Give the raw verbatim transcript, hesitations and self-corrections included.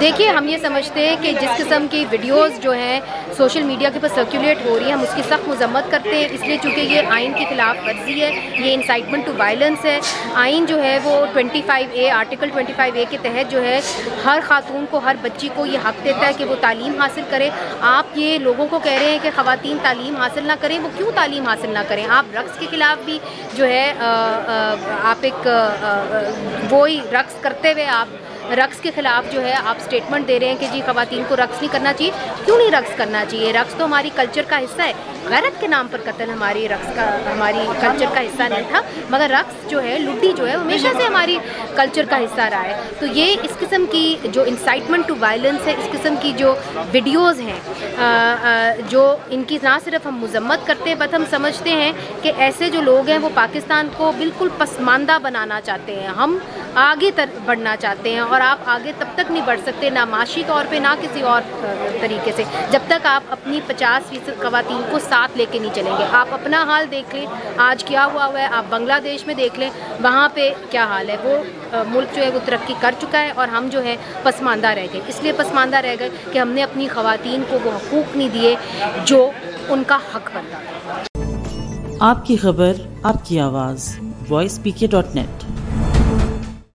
देखिए, हम ये समझते हैं कि जिस किस्म की वीडियोस जो हैं सोशल मीडिया के ऊपर सर्कुलेट हो रही है, हम उसकी सख्त मजम्मत करते हैं। इसलिए चूँकि ये आइन के खिलाफ वर्जी है, ये इंसाइटमेंट टू वायलेंस है। आइन जो है वो पच्चीस ए आर्टिकल पच्चीस ए के तहत जो है हर खातून को, हर बच्ची को ये हक़ देता है कि वो तालीम हासिल करे। आप ये लोगों को कह रहे हैं कि ख़वातीन तालीम हासिल ना करें, वो क्यों तालीम हासिल ना करें? आप रक़्स के ख़िलाफ़ भी जो है आ, आ, आप एक वो ही रक़्स करते हुए आप रक़्स के ख़िलाफ़ जो है आप स्टेटमेंट दे रहे हैं कि जी ख़वातीन को रक़्स नहीं करना चाहिए। क्यों नहीं रक़्स करना चाहिए? रक़्स तो हमारी कल्चर का हिस्सा है। गैरत के नाम पर कत्ल हमारी रक़्स का, हमारी कल्चर का हिस्सा नहीं था, मगर रक़्स जो है, लुड्डी जो है, हमेशा से हमारी कल्चर का हिस्सा रहा है। तो ये इस किस्म की जो इंसाइटमेंट टू वायलेंस है, इस किस्म की जो वीडियोज़ हैं, जो इनकी ना सिर्फ हम मजम्मत करते हैं, बस हम समझते हैं कि ऐसे जो लोग हैं वो पाकिस्तान को बिल्कुल पसमानदा बनाना चाहते हैं। हम आगे तरफ बढ़ना चाहते हैं और आप आगे तब तक नहीं बढ़ सकते, ना माशी तौर पे, ना किसी और तरीके से, जब तक आप अपनी पचास फीसद खवातीन को साथ लेके नहीं चलेंगे। आप अपना हाल देख लें, आज क्या हुआ हुआ है। आप बांग्लादेश में देख लें, वहाँ पे क्या हाल है। वो मुल्क जो है वो तरक्की कर चुका है और हम जो है पसमानदा रह गए। इसलिए पसमानदा रह गए कि हमने अपनी खवातीन को वो हकूक़ नहीं दिए जो उनका हक बनता है। आपकी खबर, आपकी आवाज़, voice P K dot net.